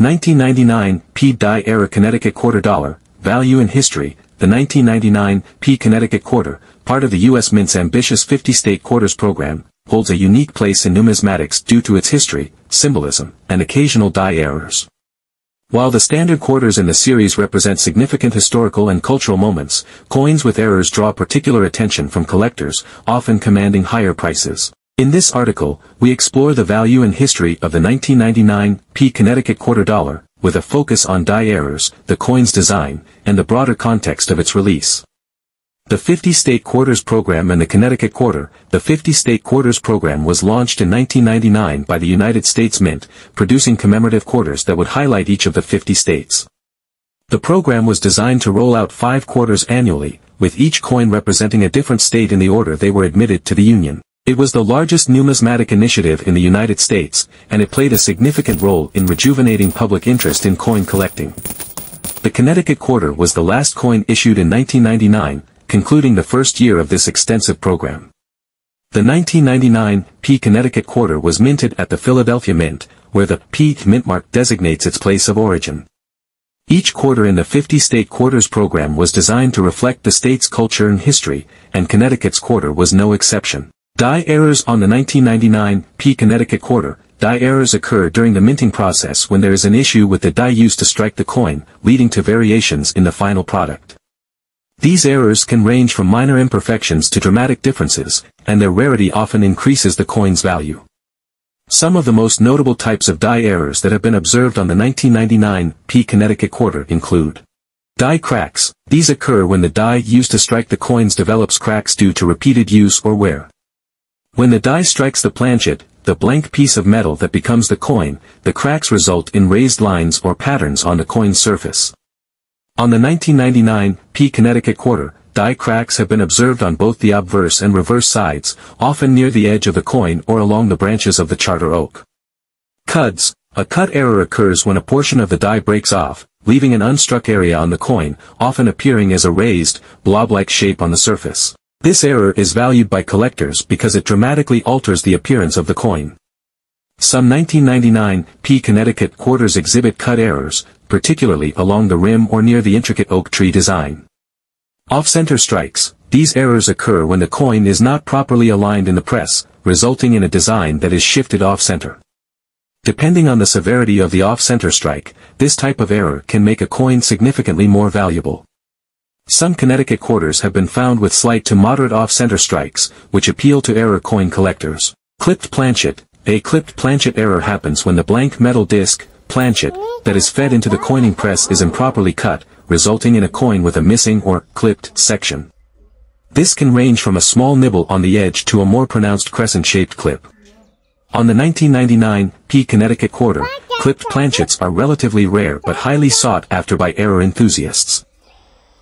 1999 P. Die Era Connecticut Quarter Dollar, Value and History. The 1999 P. Connecticut Quarter, part of the U.S. Mint's ambitious 50-state quarters program, holds a unique place in numismatics due to its history, symbolism, and occasional die errors. While the standard quarters in the series represent significant historical and cultural moments, coins with errors draw particular attention from collectors, often commanding higher prices. In this article, we explore the value and history of the 1999 P. Connecticut Quarter Dollar, with a focus on die errors, the coin's design, and the broader context of its release. The 50-state quarters program and the Connecticut Quarter. The 50-state quarters program was launched in 1999 by the United States Mint, producing commemorative quarters that would highlight each of the 50 states. The program was designed to roll out 5 quarters annually, with each coin representing a different state in the order they were admitted to the Union. It was the largest numismatic initiative in the United States, and it played a significant role in rejuvenating public interest in coin collecting. The Connecticut Quarter was the last coin issued in 1999, concluding the first year of this extensive program. The 1999 P. Connecticut Quarter was minted at the Philadelphia Mint, where the P. Mint mark designates its place of origin. Each quarter in the 50-state quarters program was designed to reflect the state's culture and history, and Connecticut's quarter was no exception. Die errors on the 1999 P. Connecticut Quarter. Die errors occur during the minting process when there is an issue with the die used to strike the coin, leading to variations in the final product. These errors can range from minor imperfections to dramatic differences, and their rarity often increases the coin's value. Some of the most notable types of die errors that have been observed on the 1999 P. Connecticut Quarter include die cracks. These occur when the die used to strike the coins develops cracks due to repeated use or wear. When the die strikes the planchet, the blank piece of metal that becomes the coin, the cracks result in raised lines or patterns on the coin's surface. On the 1999 P. Connecticut Quarter, die cracks have been observed on both the obverse and reverse sides, often near the edge of the coin or along the branches of the Charter Oak. Cuts. A cut error occurs when a portion of the die breaks off, leaving an unstruck area on the coin, often appearing as a raised, blob-like shape on the surface. This error is valued by collectors because it dramatically alters the appearance of the coin. Some 1999 P. Connecticut Quarters exhibit cut errors, particularly along the rim or near the intricate oak tree design. Off-center strikes. These errors occur when the coin is not properly aligned in the press, resulting in a design that is shifted off-center. Depending on the severity of the off-center strike, this type of error can make a coin significantly more valuable. Some Connecticut quarters have been found with slight to moderate off-center strikes, which appeal to error coin collectors. Clipped planchet. A clipped planchet error happens when the blank metal disc, planchet, that is fed into the coining press is improperly cut, resulting in a coin with a missing or clipped section. This can range from a small nibble on the edge to a more pronounced crescent-shaped clip. On the 1999 P. Connecticut Quarter, clipped planchets are relatively rare but highly sought after by error enthusiasts.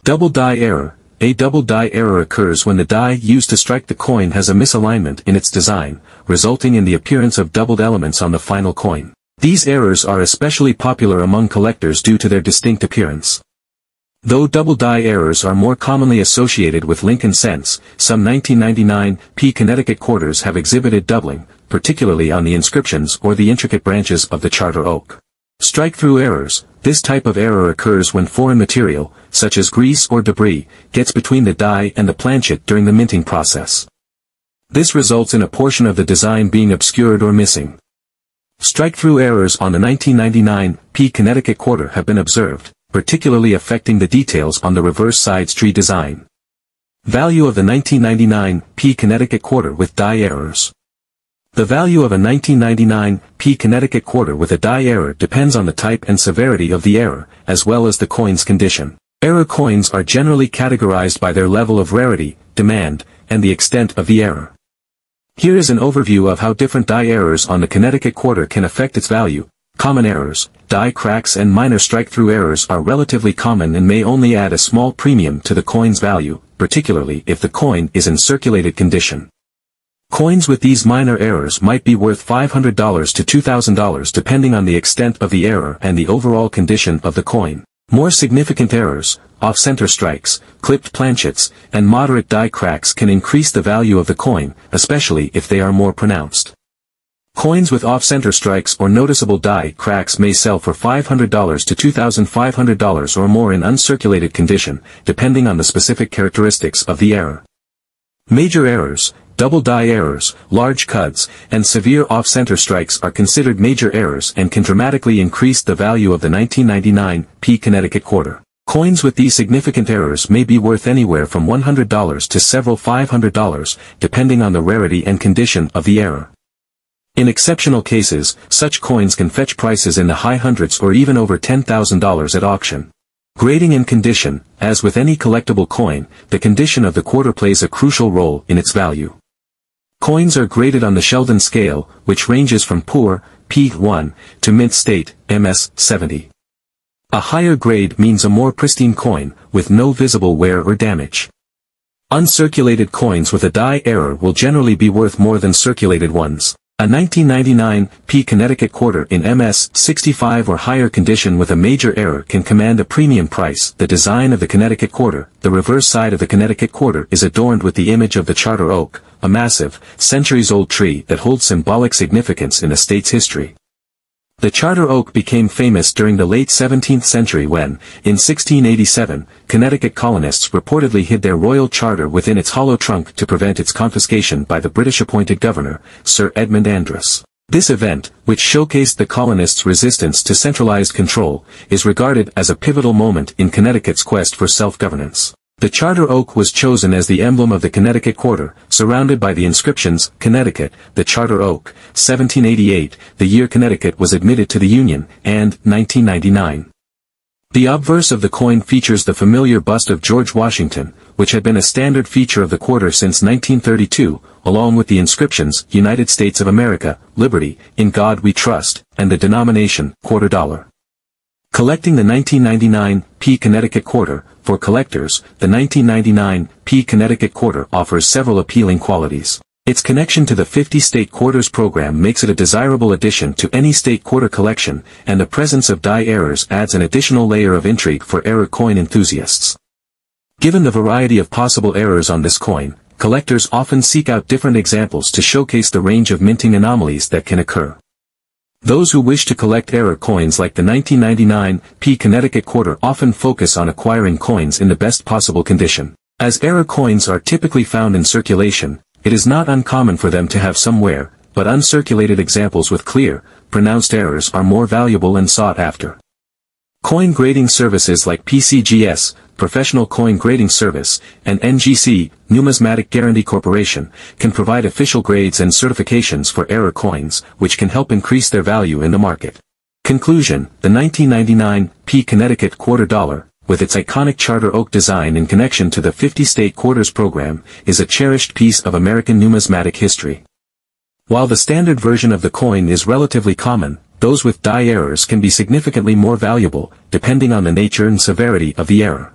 Double die error. A double die error occurs when the die used to strike the coin has a misalignment in its design, resulting in the appearance of doubled elements on the final coin. These errors are especially popular among collectors due to their distinct appearance. Though double die errors are more commonly associated with Lincoln cents, some 1999 P. Connecticut quarters have exhibited doubling, particularly on the inscriptions or the intricate branches of the Charter Oak. Strike-through errors. This type of error occurs when foreign material, such as grease or debris, gets between the die and the planchet during the minting process. This results in a portion of the design being obscured or missing. Strike-through errors on the 1999 P. Connecticut Quarter have been observed, particularly affecting the details on the reverse side's tree design. Value of the 1999 P. Connecticut Quarter with die errors. The value of a 1999 P. Connecticut Quarter with a die error depends on the type and severity of the error, as well as the coin's condition. Error coins are generally categorized by their level of rarity, demand, and the extent of the error. Here is an overview of how different die errors on the Connecticut Quarter can affect its value. Common errors. Die cracks and minor strike-through errors are relatively common and may only add a small premium to the coin's value, particularly if the coin is in circulated condition. Coins with these minor errors might be worth $500 to $2,000 depending on the extent of the error and the overall condition of the coin. More significant errors, off-center strikes, clipped planchets, and moderate die cracks can increase the value of the coin, especially if they are more pronounced. Coins with off-center strikes or noticeable die cracks may sell for $500 to $2,500 or more in uncirculated condition, depending on the specific characteristics of the error. Major errors, double die errors, large cuts, and severe off-center strikes are considered major errors and can dramatically increase the value of the 1999 Connecticut quarter. Coins with these significant errors may be worth anywhere from $100 to several $500, depending on the rarity and condition of the error. In exceptional cases, such coins can fetch prices in the high hundreds or even over $10,000 at auction. Grading and condition, as with any collectible coin, the condition of the quarter plays a crucial role in its value. Coins are graded on the Sheldon scale, which ranges from poor, P1, to mint state, MS70. A higher grade means a more pristine coin, with no visible wear or damage. Uncirculated coins with a die error will generally be worth more than circulated ones. A 1999 Connecticut quarter in MS65 or higher condition with a major error can command a premium price. The design of the Connecticut quarter, the reverse side of the Connecticut quarter is adorned with the image of the Charter Oak, a massive, centuries-old tree that holds symbolic significance in the state's history. The Charter Oak became famous during the late 17th century when, in 1687, Connecticut colonists reportedly hid their royal charter within its hollow trunk to prevent its confiscation by the British-appointed governor, Sir Edmund Andros. This event, which showcased the colonists' resistance to centralized control, is regarded as a pivotal moment in Connecticut's quest for self-governance. The Charter Oak was chosen as the emblem of the Connecticut quarter, surrounded by the inscriptions, Connecticut, the Charter Oak, 1788, the year Connecticut was admitted to the Union, and 1999. The obverse of the coin features the familiar bust of George Washington, which had been a standard feature of the quarter since 1932, along with the inscriptions, United States of America, Liberty, In God We Trust, and the denomination, quarter dollar. Collecting the 1999 Connecticut quarter. For collectors, the 1999 Connecticut quarter offers several appealing qualities. Its connection to the 50-state quarters program makes it a desirable addition to any state quarter collection, and the presence of die errors adds an additional layer of intrigue for error coin enthusiasts. Given the variety of possible errors on this coin, collectors often seek out different examples to showcase the range of minting anomalies that can occur. Those who wish to collect error coins like the 1999 Connecticut quarter often focus on acquiring coins in the best possible condition. As error coins are typically found in circulation, it is not uncommon for them to have some wear, but uncirculated examples with clear, pronounced errors are more valuable and sought after. Coin grading services like PCGS, Professional Coin Grading Service, and NGC, Numismatic Guarantee Corporation, can provide official grades and certifications for error coins, which can help increase their value in the market. Conclusion: the 1999 Connecticut quarter dollar, with its iconic Charter Oak design in connection to the 50-state quarters program, is a cherished piece of American numismatic history. While the standard version of the coin is relatively common, those with die errors can be significantly more valuable, depending on the nature and severity of the error.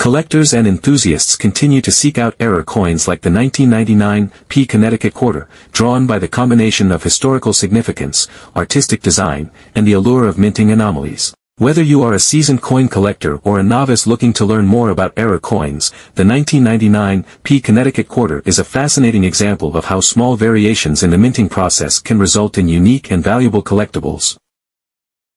Collectors and enthusiasts continue to seek out error coins like the 1999 Connecticut quarter, drawn by the combination of historical significance, artistic design, and the allure of minting anomalies. Whether you are a seasoned coin collector or a novice looking to learn more about error coins, the 1999 Connecticut quarter is a fascinating example of how small variations in the minting process can result in unique and valuable collectibles.